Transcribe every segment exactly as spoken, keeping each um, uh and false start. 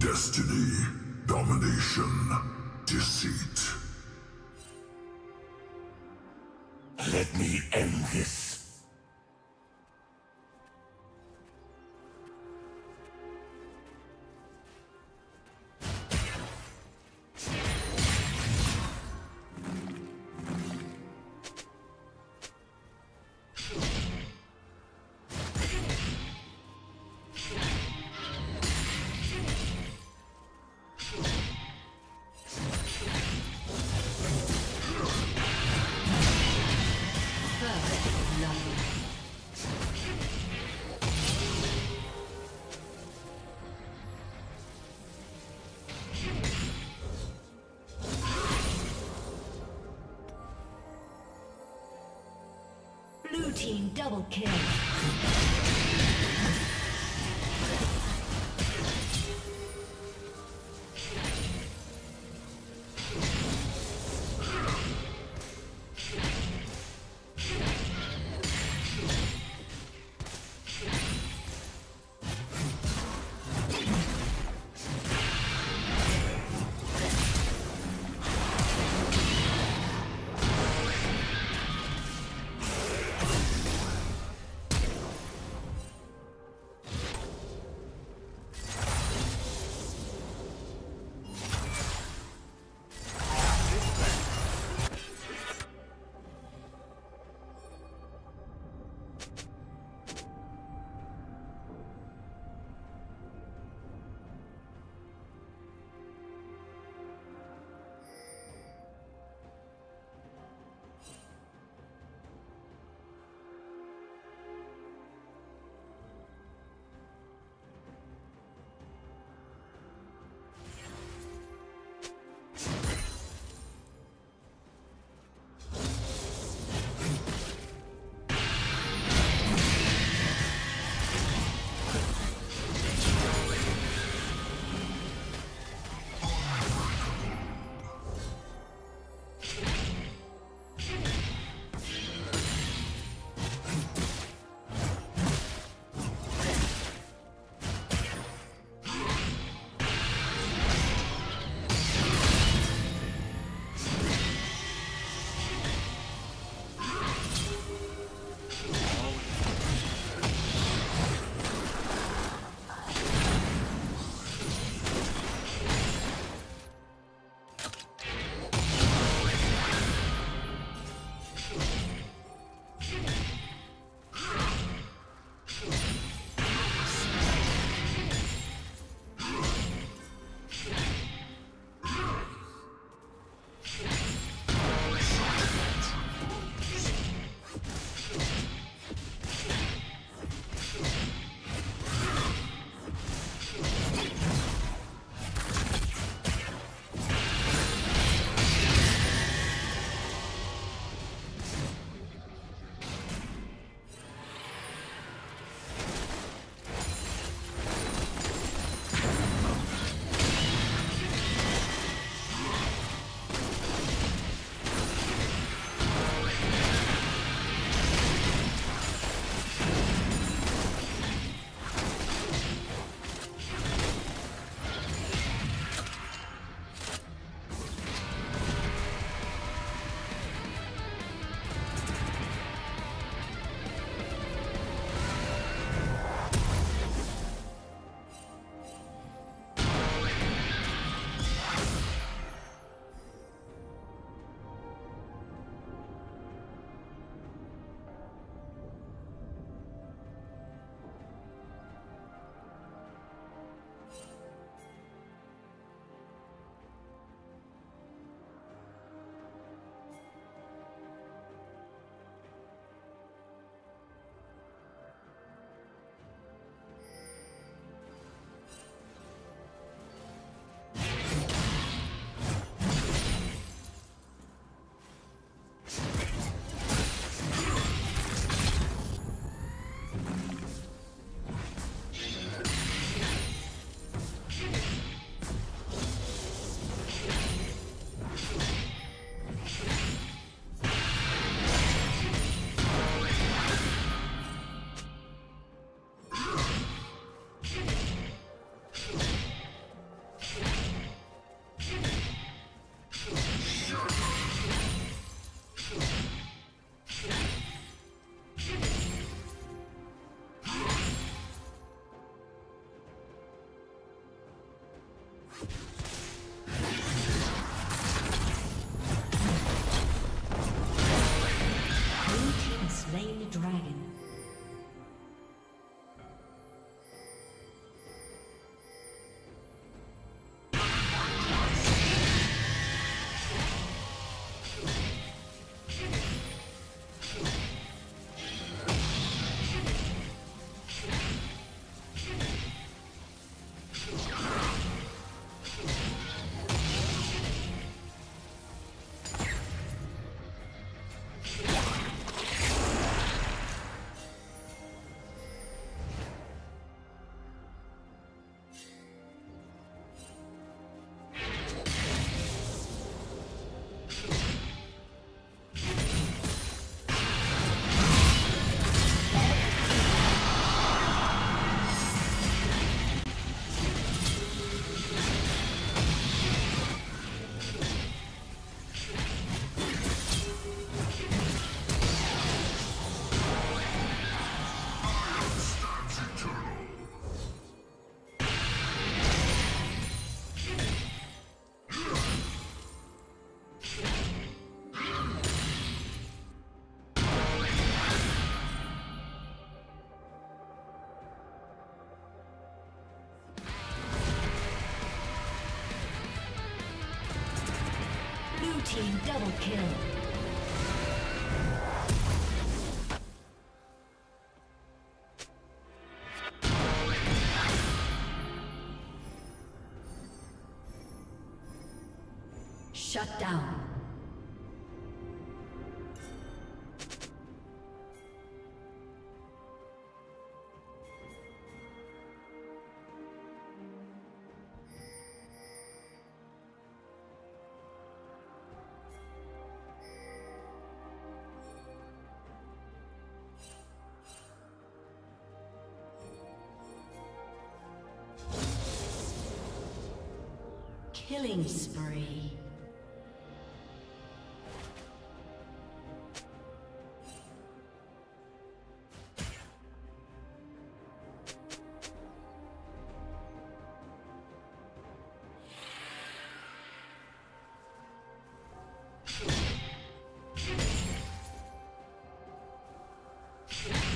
Destiny, domination, deceit. Let me end this. Team double kill. Team double kill. Shut down. Killing spree. Screen.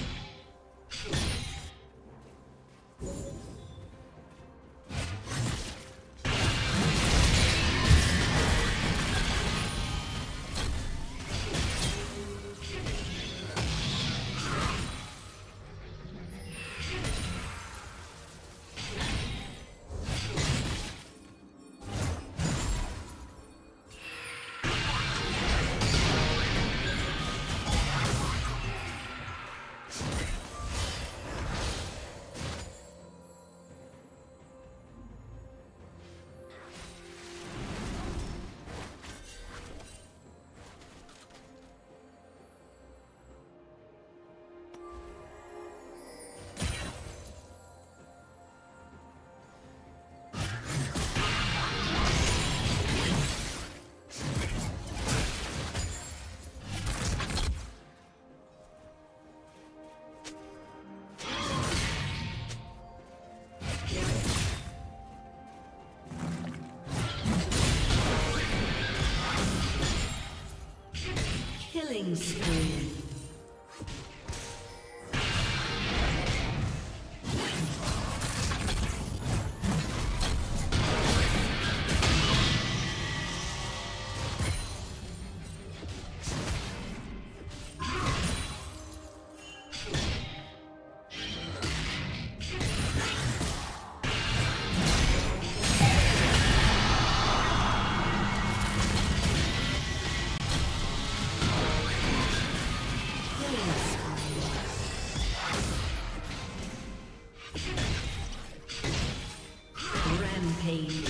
Page.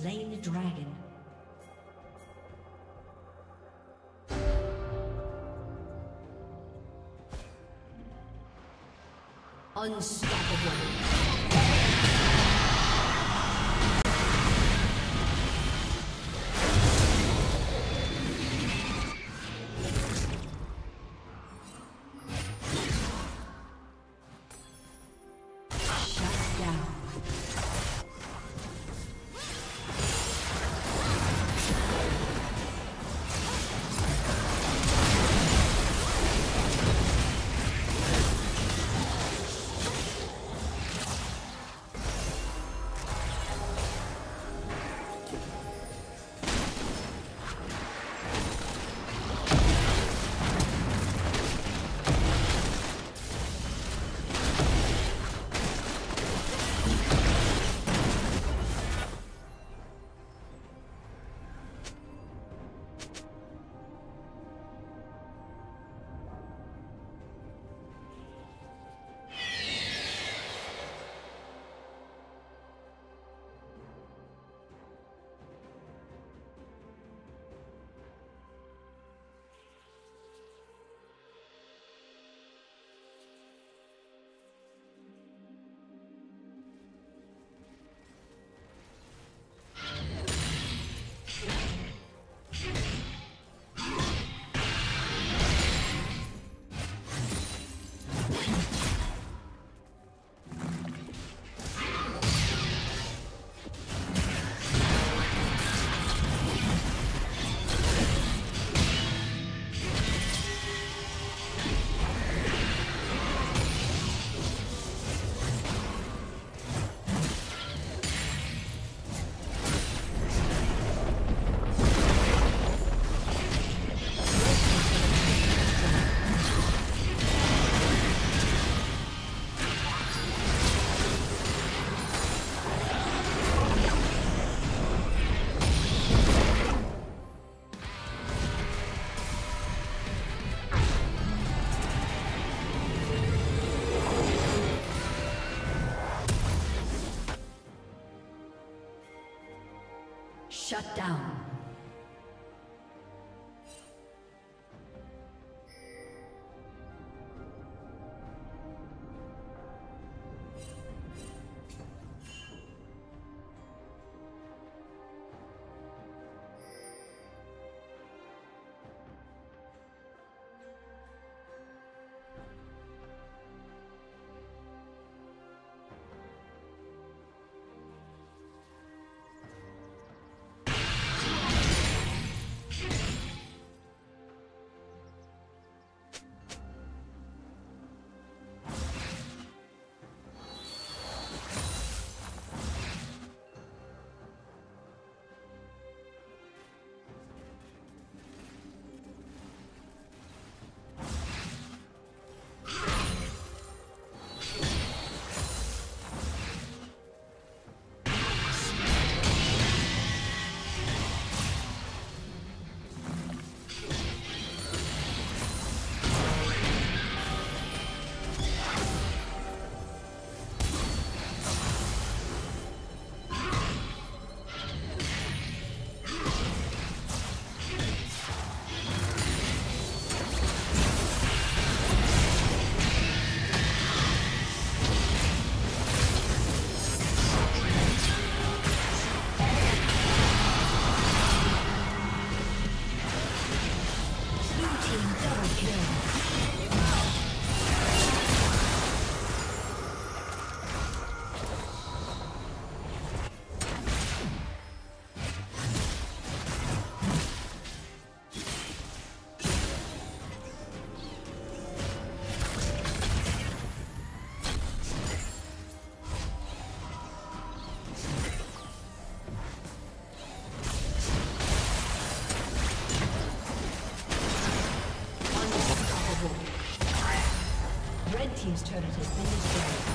slain the dragon. Unstoppable. Shut down. Team's turret has been destroyed.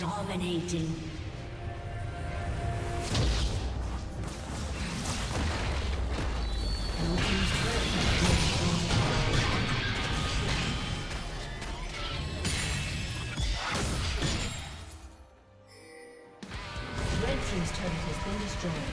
Dominating. Red Team's turret has been destroyed.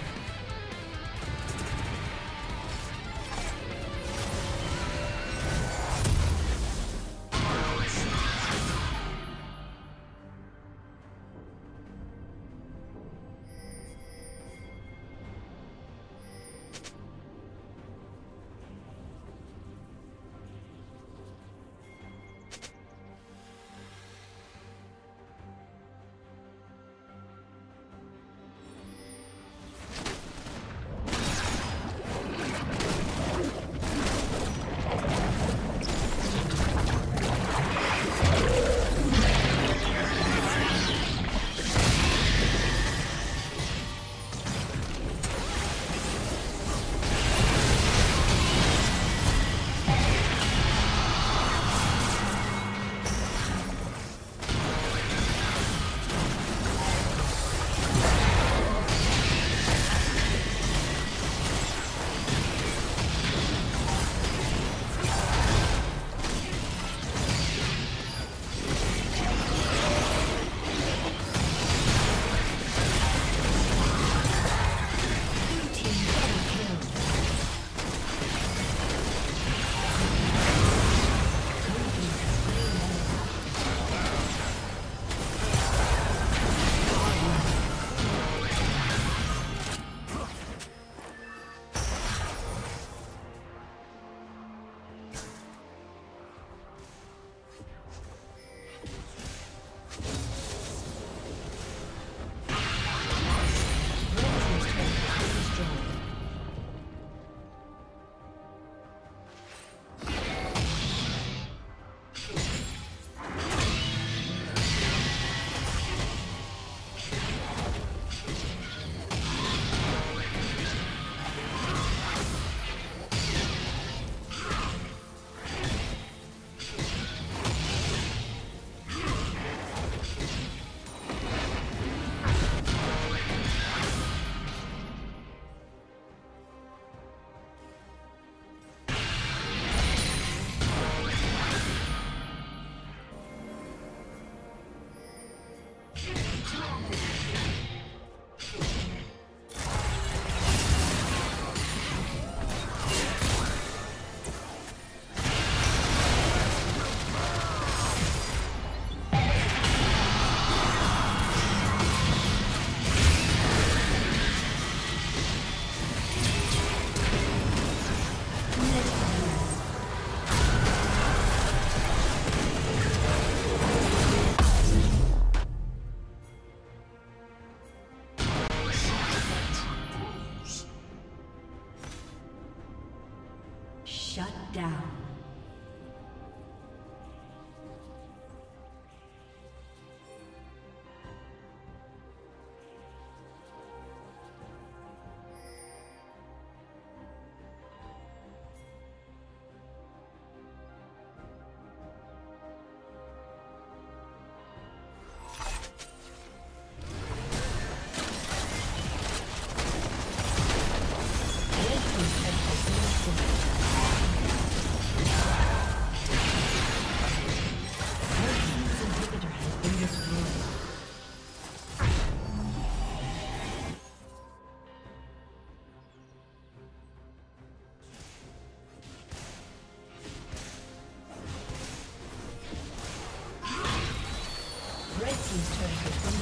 Red Team's turret has been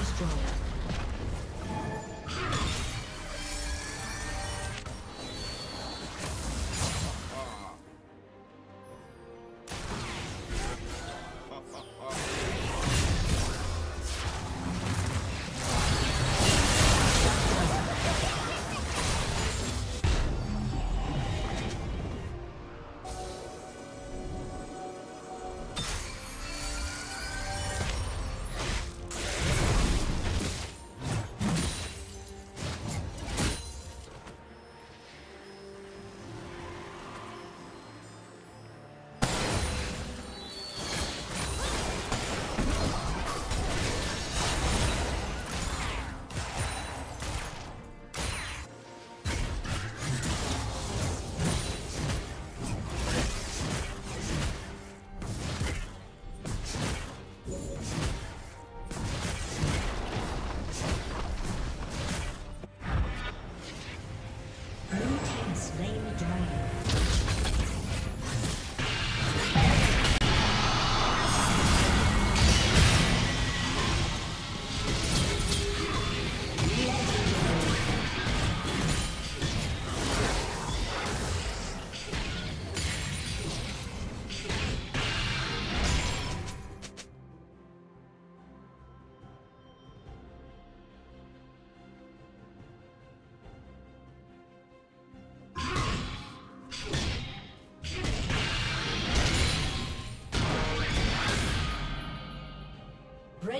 destroyed.